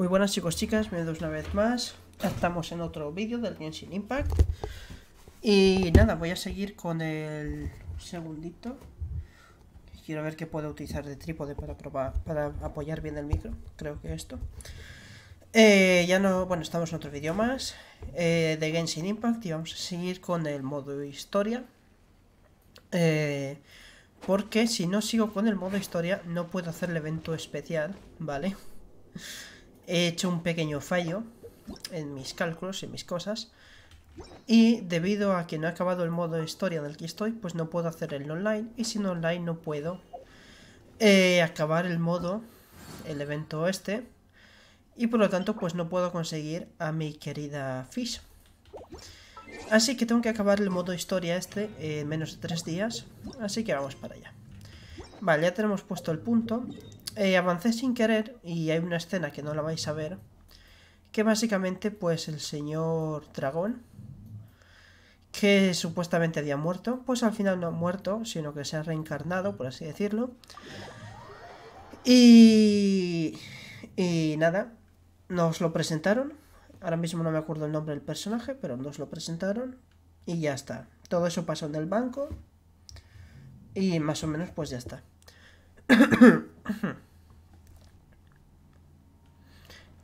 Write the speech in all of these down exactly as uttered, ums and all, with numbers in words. Muy buenas chicos, chicas, bienvenidos una vez más. Estamos en otro vídeo del Genshin Impact. Y nada, voy a seguir con el segundito. Quiero ver qué puedo utilizar de trípode para, probar, para apoyar bien el micro. Creo que esto eh, ya no, bueno, estamos en otro vídeo más eh, de Genshin Impact. Y vamos a seguir con el modo historia eh, porque si no sigo con el modo historia no puedo hacer el evento especial, ¿vale? He hecho un pequeño fallo en mis cálculos, en mis cosas, y debido a que no he acabado el modo historia del que estoy, pues no puedo hacer el online, y sin online no puedo eh, acabar el modo, el evento este, y por lo tanto pues no puedo conseguir a mi querida Fish. Así que tengo que acabar el modo historia este en menos de tres días, así que vamos para allá. Vale, ya tenemos puesto el punto. Eh, avancé sin querer y hay una escena que no la vais a ver, que básicamente pues el señor dragón, que supuestamente había muerto, pues al final no ha muerto, sino que se ha reencarnado, por así decirlo, y, y nada, nos lo presentaron. Ahora mismo no me acuerdo el nombre del personaje, pero nos lo presentaron y ya está. Todo eso pasó en el banco y más o menos pues ya está.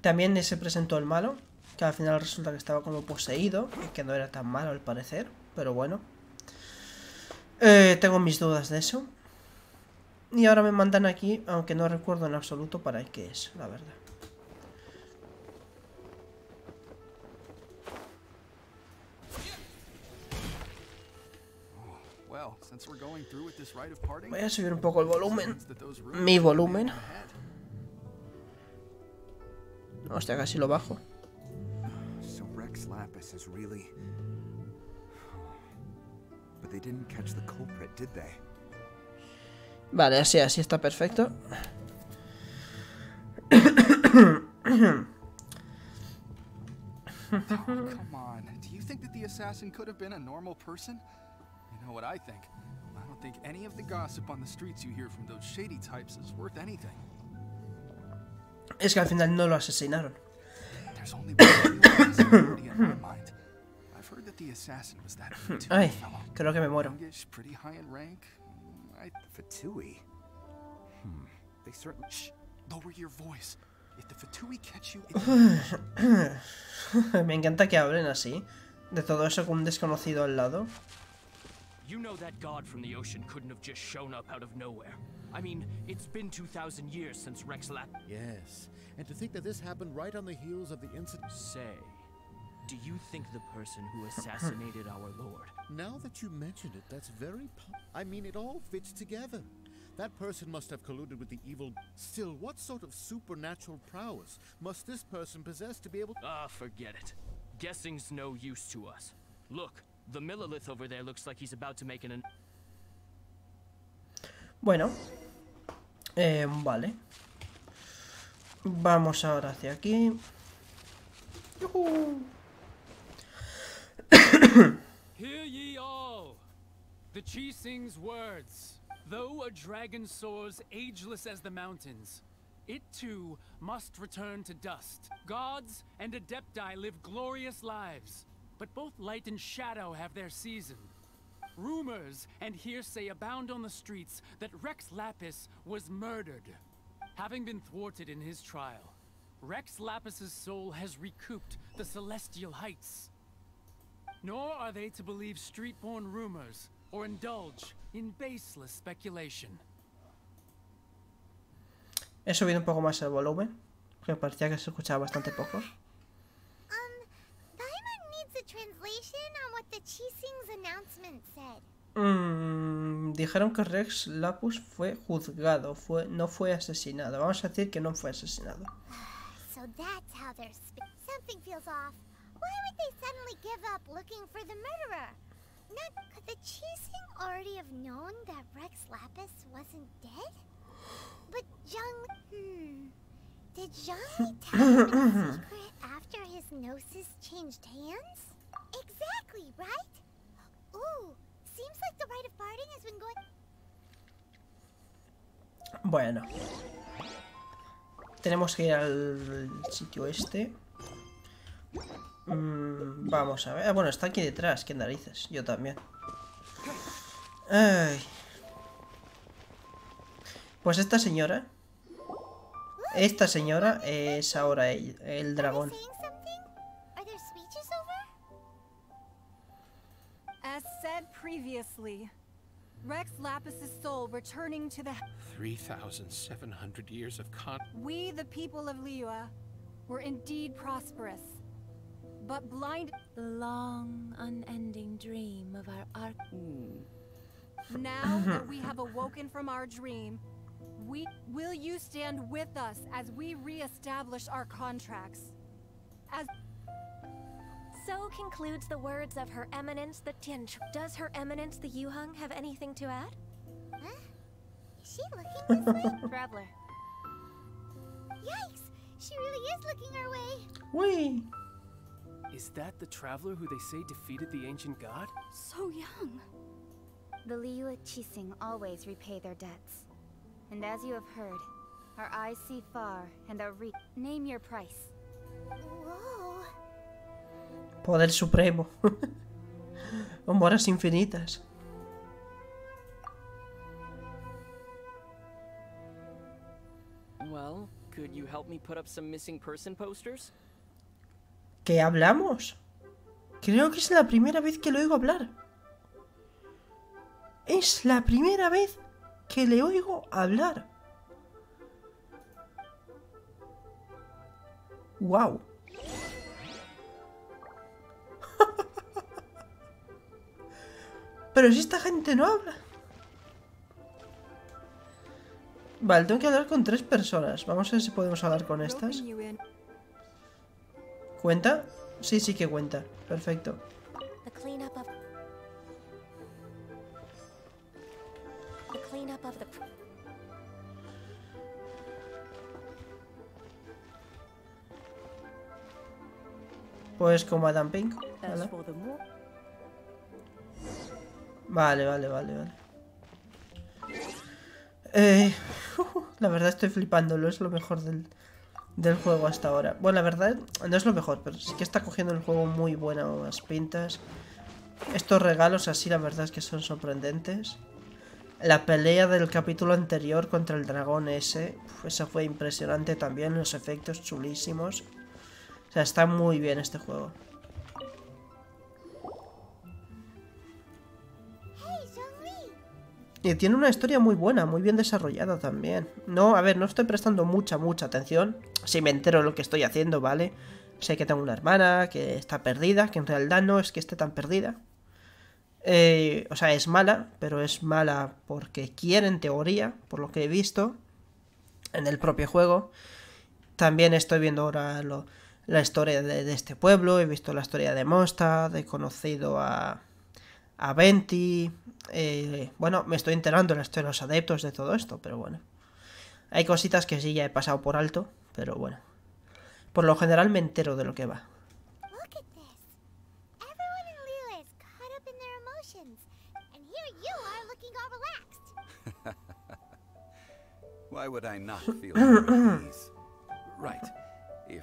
También se presentó el malo, que al final resulta que estaba como poseído, que no era tan malo al parecer, pero bueno, eh, tengo mis dudas de eso. Y ahora me mandan aquí, aunque no recuerdo en absoluto para qué es, la verdad. Voy a subir un poco el volumen, mi volumen. Hostia, casi lo bajo. So Rex Lapis is really... But they didn't catch the culprit, did they? Vale, así, así está perfecto. Oh, come on. Do you think that the assassin could have been a normal person? You know what I think? I don't think any of the gossip on the streets you hear from those shady types is worth anything. Es que al final no lo asesinaron. Ay, creo que me muero. Me encanta que hablen así de todo eso con un desconocido al lado. You know that god from the ocean couldn't have just shown up out of nowhere. I mean, it's been two thousand years since Rex Lapis. Yes, and to think that this happened right on the heels of the incident. Say, do you think the person who assassinated our lord? Now that you mention it, that's very... I mean, it all fits together. That person must have colluded with the evil... Still, what sort of supernatural prowess must this person possess to be able... Ah, forget it. Guessing's no use to us. Look. The millilith over there looks like he's about to make an... Bueno, eh, vale. Vamos ahora hacia aquí. Hear ye all the Chiseng's words. Though a dragon soars ageless as the mountains, it too must return to dust. Gods and adepti live glorious lives. But both light and shadow have their season. Rumors and hearsay abound on the streets that Rex Lapis was murdered. Having been thwarted in his trial, Rex Lapis's soul has recouped the celestial heights. Nor are they to believe street-born rumors or indulge in baseless speculation. He subido un poco más el volumen, porque parecía que se escuchaba bastante poco. Mm, dijeron que Rex Lapis fue juzgado, fue, no fue asesinado. Vamos a decir que no fue asesinado. Did Zhongli tell him in secret after his gnosis changed hands? Exactly, right? Ooh, seems like the rite of parting has been going... Bueno. tenemos que ir al sitio este. Mm, vamos a ver. Ah, bueno, está aquí detrás. Qué narices. Yo también. Ay. Pues esta señora. Esta señora es ahora el, el dragón. Rex Lapis's soul returning to the three thousand seven hundred years of con. We, the people of Liyue, were indeed prosperous, but blind. The long, unending dream of our arc. Now that we have awoken from our dream, we will you stand with us as we re-establish our contracts. As. So concludes the words of Her Eminence the Tianchu. Does Her Eminence the Yuhung have anything to add? Huh? Is she looking this way? Traveler. Yikes! She really is looking her way. Wait. Is that the Traveler who they say defeated the ancient god? So young. The Liyue Chiseng always repay their debts. And as you have heard, our eyes see far and our re- Name your price. Whoa. Poder supremo. Horas infinitas. Well, could you help me put up some missing person posters? ¿Qué hablamos? Creo que es la primera vez que le oigo hablar. Es la primera vez que le oigo hablar. Wow. Pero si esta gente no habla. Vale, tengo que hablar con tres personas. Vamos a ver si podemos hablar con estas. ¿Cuenta? Sí, sí que cuenta. Perfecto. Pues como Adam Pink. ¿Vale? Vale, vale, vale, vale. Eh, la verdad estoy flipándolo, es lo mejor del, del juego hasta ahora. Bueno, la verdad no es lo mejor, pero sí que está cogiendo el juego muy buenas pintas. Estos regalos así la verdad es que son sorprendentes. La pelea del capítulo anterior contra el dragón ese, esa fue impresionante también, los efectos chulísimos. O sea, está muy bien este juego. Y tiene una historia muy buena, muy bien desarrollada también. No, a ver, no estoy prestando mucha, mucha atención. Si me entero de lo que estoy haciendo, ¿vale? Sé que tengo una hermana, que está perdida, que en realidad no es que esté tan perdida. Eh, o sea, es mala, pero es mala porque quiere, en teoría, por lo que he visto en el propio juego. También estoy viendo ahora lo, la historia de, de este pueblo, he visto la historia de Mondstadt, he conocido a... a Venti, eh, bueno, me estoy enterando, estoy en los adeptos de todo esto, pero bueno. Hay cositas que sí ya he pasado por alto, pero bueno. Por lo general me entero de lo que va. Why would I not feel right? If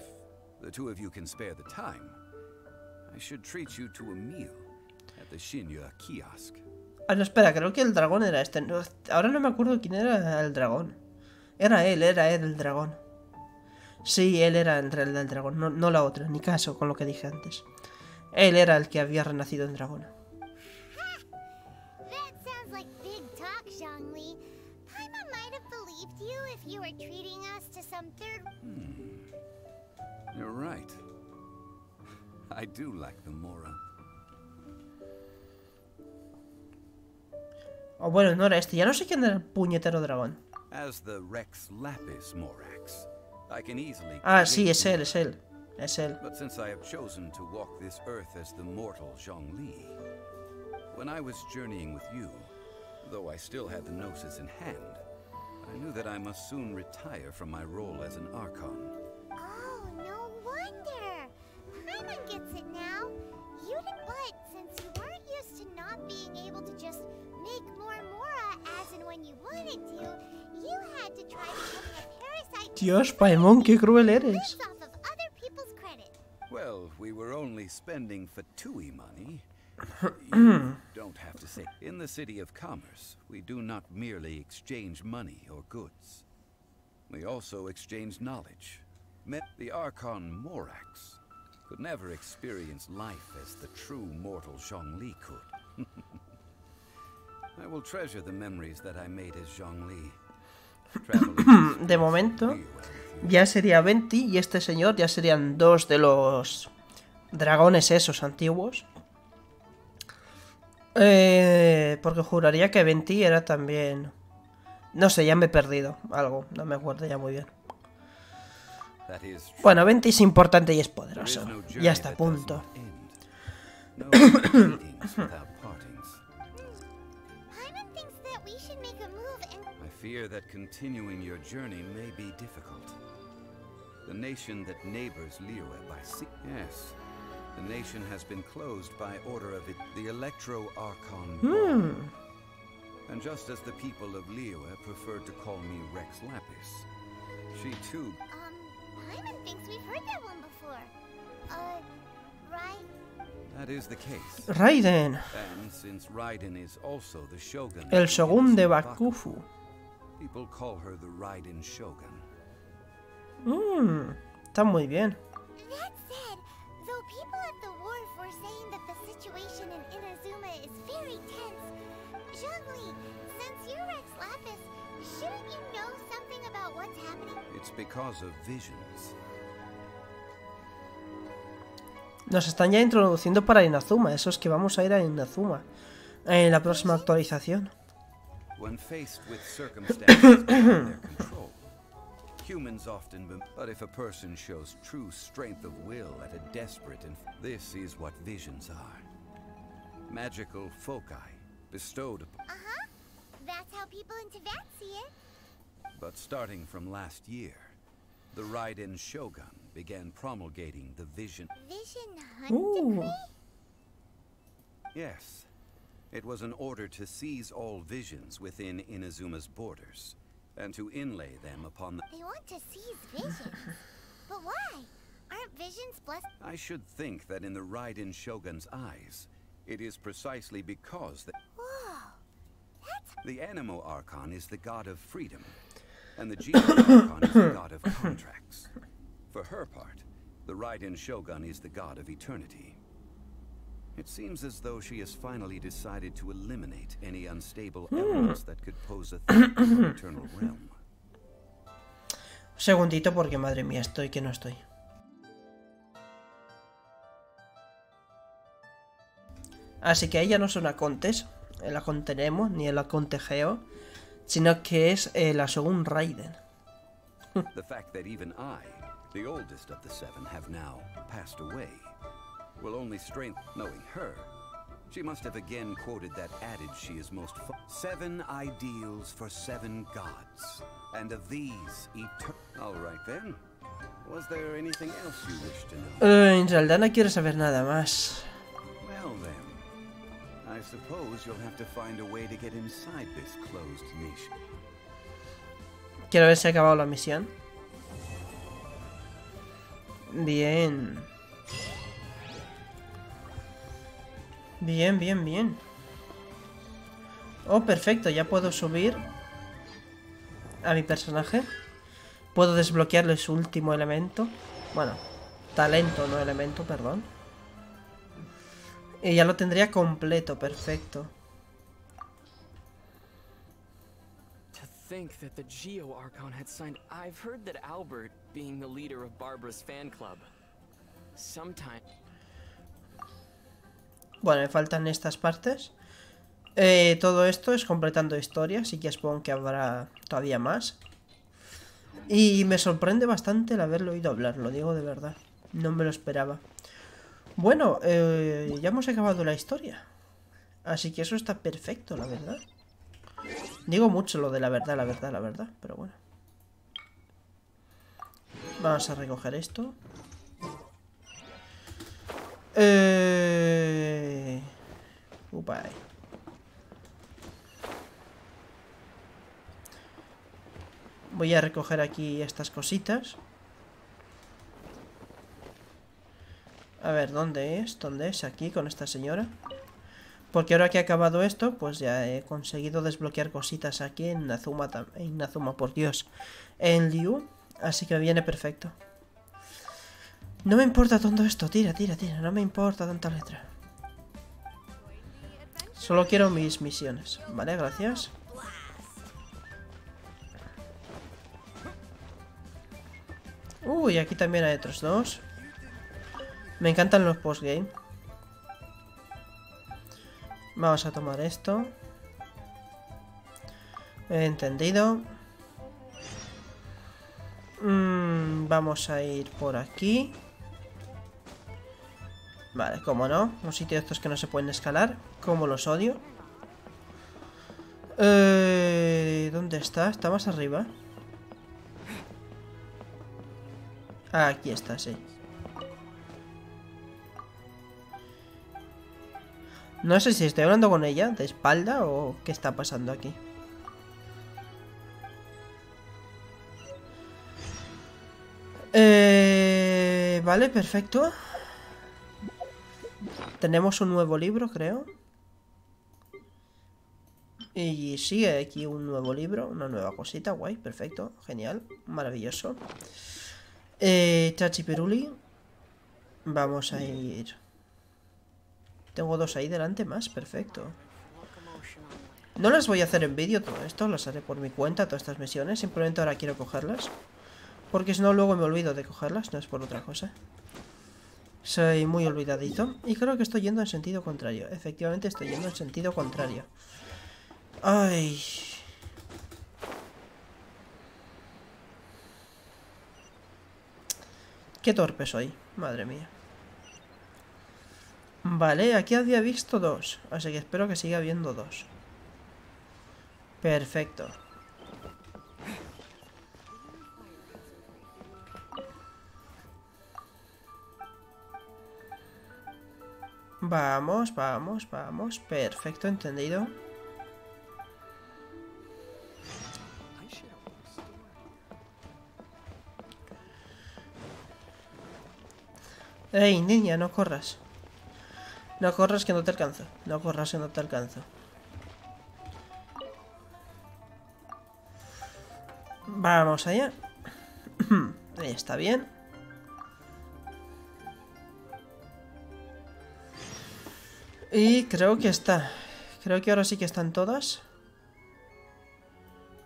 the two of you can spare the time, I should treat you to a meal. Ah, no, espera, creo que el dragón era este. No, ahora no me acuerdo quién era el dragón. Era él, era él el dragón. Sí, él era en realidad el dragón, no, no la otra, ni caso con lo que dije antes. Él era el que había renacido en dragón. You're right. I do like the Mora. Oh, bueno, no era este. Ya no sé quién era el puñetero dragón. Ah, sí, es él, es él. Es él. But since I have chosen to walk this earth as the mortal Zhongli, when I was journeying with you, though I still had the gnosis in hand, I knew that I must soon retire from my role as an archon. Oh, no wonder. Paimon gets it now. You did what, since you weren't used to not being able to just make more Mora as and when you wanted to, you had to try becoming a parasite Dios, Paimon, qué cruel eres. Well, we were only spending Fatui money. You don't have to say. In the city of commerce, we do not merely exchange money or goods. We also exchange knowledge. Met the Archon Morax could never experience life as the true mortal Zhongli could. I will treasure the memories that I made as Zhongli. De momento, ya sería Venti y este señor ya serían dos de los dragones esos antiguos. Eh, porque juraría que Venti era también... No sé, ya me he perdido algo, no me acuerdo ya muy bien. Bueno, Venti es importante y es poderoso. Ya está, punto. Fear that continuing your journey may be difficult. The nation that neighbors Liyue by sea. Yes, the nation has been closed by order of it, the Electro Archon. Hmm. And just as the people of Liyue preferred to call me Rex Lapis, she too. Um, Hyman thinks we've heard that one before. Uh, right. That is the case. Raiden. And since Raiden is also the Shogun. El Shogun de Bakufu. People call her the Raiden Shogun. Mm, está muy bien. That said, though people at the wharf were saying that the situation in Inazuma is very tense, Zhongli, since you're Rex Lapis, shouldn't you know something about what's happening? It's because of visions. Nos están ya introduciendo para Inazuma. Eso es que vamos a ir a Inazuma en la próxima actualización. When faced with circumstances beyond their control, humans often. But if a person shows true strength of will at a desperate, and this is what visions are: magical foci bestowed upon. Uh huh. That's how people in Teyvat see it. But starting from last year, the Raiden Shogun began promulgating the vision. Vision Hunt Decree? Yes. It was an order to seize all visions within Inazuma's borders and to inlay them upon the. They want to seize visions, but why? Aren't visions blessed? I should think that in the Raiden Shogun's eyes, it is precisely because that. Whoa, that's. The Anemo Archon is the god of freedom, and the Geo Archon is the god of contracts. For her part, the Raiden Shogun is the god of eternity. It seems as though she has finally decided to eliminate any unstable elements that could pose a threat to the eternal realm. Segundito, porque madre mía, estoy que no estoy. Así que ella no son acontes, el acontenemos ni el acontejeo, sino que es la Shogun Raiden. The fact that even I, the oldest of the seven, have now passed away. Will only strengthen knowing her. She must have again quoted that adage she is most seven ideals for seven gods, and of these eternal. All right then. Was there anything else you wished to know? En realidad no quiero saber nada más. Well then, I suppose you'll have to find a way to get inside this closed nation. Quiero ver si ha acabado la misión. Bien. Bien, bien, bien. Oh, perfecto, ya puedo subir a mi personaje. Puedo desbloquearle su último elemento. Bueno, talento, no elemento, perdón. Y ya lo tendría completo, perfecto. To think that the Geo Archon had signed. I've heard that Albert being the leader of Barbara's fan club. Sometime. Bueno, me faltan estas partes. Eh, todo esto es completando historia, así que supongo que habrá todavía más. Y me sorprende bastante el haberlo oído hablar, lo digo de verdad. No me lo esperaba. Bueno, eh, ya hemos acabado la historia. Así que eso está perfecto, la verdad. Digo mucho lo de la verdad, la verdad, la verdad, pero bueno. Vamos a recoger esto. Eh... Upa. Voy a recoger aquí estas cositas. A ver, ¿dónde es? ¿Dónde es? Aquí, con esta señora. Porque ahora que he acabado esto, pues ya he conseguido desbloquear cositas aquí en Inazuma, en Inazuma, por Dios. En Liyue, así que viene perfecto. No me importa tanto esto, tira, tira, tira, no me importa tanta letra. Solo quiero mis misiones, vale, gracias. Uy, aquí también hay otros dos. Me encantan los postgame. Vamos a tomar esto. Entendido. Mm, vamos a ir por aquí. Vale, cómo no. Un sitio de estos que no se pueden escalar. Como los odio. Eh, ¿Dónde está? Está más arriba. Aquí está, sí. No sé si estoy hablando con ella de espalda o qué está pasando aquí. Eh, vale, perfecto. Tenemos un nuevo libro, creo. Y sigue aquí un nuevo libro, una nueva cosita, guay, perfecto, genial, maravilloso. Eh, Chachi Piruli. Vamos a ir... Tengo dos ahí delante más, perfecto. No las voy a hacer en vídeo todo esto, las haré por mi cuenta, todas estas misiones. Simplemente ahora quiero cogerlas, porque si no luego me olvido de cogerlas, no es por otra cosa. Soy muy olvidadito. Y creo que estoy yendo en sentido contrario. Efectivamente estoy yendo en sentido contrario. Ay... Qué torpe soy, madre mía. Vale, aquí había visto dos, así que espero que siga habiendo dos. Perfecto. Vamos, vamos, vamos. Perfecto, entendido. Ey, niña, no corras. No corras que no te alcanzo. No corras que no te alcanzo. Vamos allá. Ahí está bien. Y creo que está. Creo que ahora sí que están todas.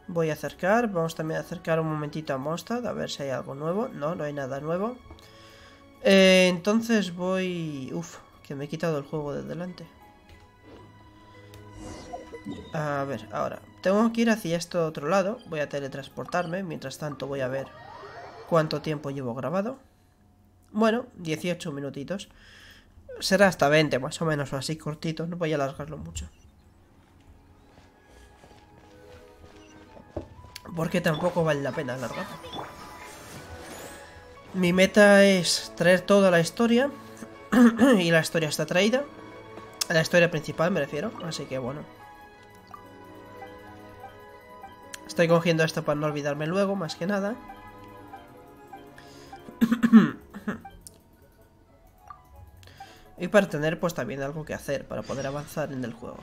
Voy a acercar. Vamos también a acercar un momentito a Mondstadt. A ver si hay algo nuevo. No, no hay nada nuevo. Eh, entonces voy... Uf. Que me he quitado el juego de delante. A ver, ahora. Tengo que ir hacia este otro lado. Voy a teletransportarme. Mientras tanto voy a ver cuánto tiempo llevo grabado. Bueno, dieciocho minutitos. Será hasta veinte más o menos, o así cortito. No voy a alargarlo mucho, porque tampoco vale la pena alargarlo. Mi meta es traer toda la historia. Y la historia está traída. La historia principal me refiero. Así que bueno. Estoy cogiendo esto para no olvidarme luego, más que nada. Y para tener pues también algo que hacer, para poder avanzar en el juego.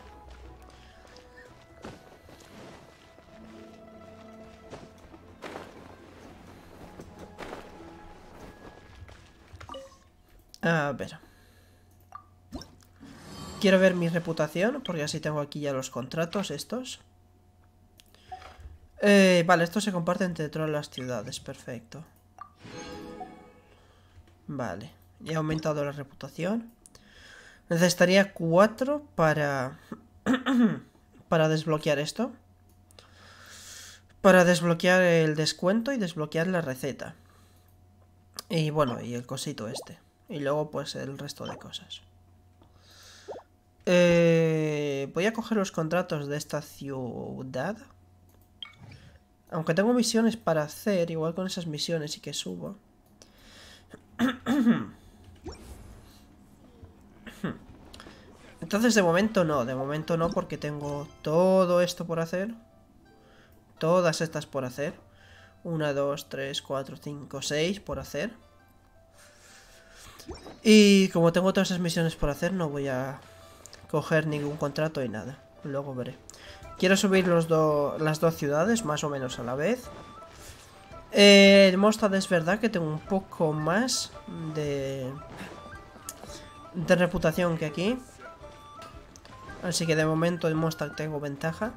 A ver. Quiero ver mi reputación, porque así tengo aquí ya los contratos estos. Eh, vale, esto se comparte entre todas las ciudades, perfecto. Vale, he aumentado la reputación. Necesitaría cuatro para... para desbloquear esto. Para desbloquear el descuento y desbloquear la receta. Y bueno, y el cosito este. Y luego pues el resto de cosas. Eh, voy a coger los contratos de esta ciudad. Aunque tengo misiones para hacer. Igual con esas misiones sí que subo. Entonces de momento no. De momento no, porque tengo todo esto por hacer. Todas estas por hacer. una, dos, tres, cuatro, cinco, seis por hacer. Y como tengo todas esas misiones por hacer, no voy a coger ningún contrato y nada. Luego veré. Quiero subir los do las dos ciudades más o menos a la vez. Eh, el Mondstadt es verdad que tengo un poco más de, de reputación que aquí. Así que de momento en Mondstadt tengo ventaja.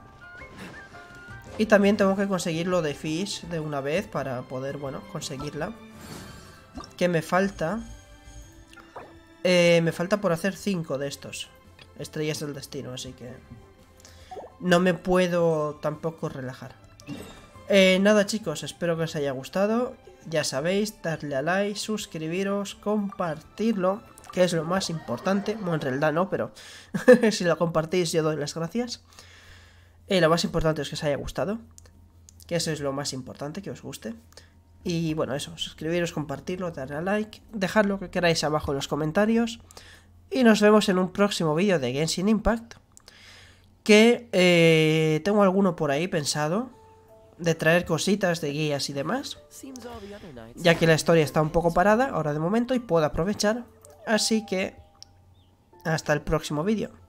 Y también tengo que conseguir lo de Fish de una vez para poder, bueno, conseguirla. ¿Qué me falta? Eh, me falta por hacer cinco de estos. Estrellas del destino, así que no me puedo tampoco relajar. Eh, nada chicos, espero que os haya gustado. Ya sabéis, darle a like, suscribiros, compartirlo, que es lo más importante. Bueno, en realidad no, pero si lo compartís yo doy las gracias. Eh, lo más importante es que os haya gustado, que eso es lo más importante, que os guste. Y bueno, eso, suscribiros, compartirlo, darle a like, dejad lo que queráis abajo en los comentarios. Y nos vemos en un próximo vídeo de Genshin Impact, que eh, tengo alguno por ahí pensado, de traer cositas de guías y demás, ya que la historia está un poco parada ahora de momento y puedo aprovechar. Así que hasta el próximo vídeo.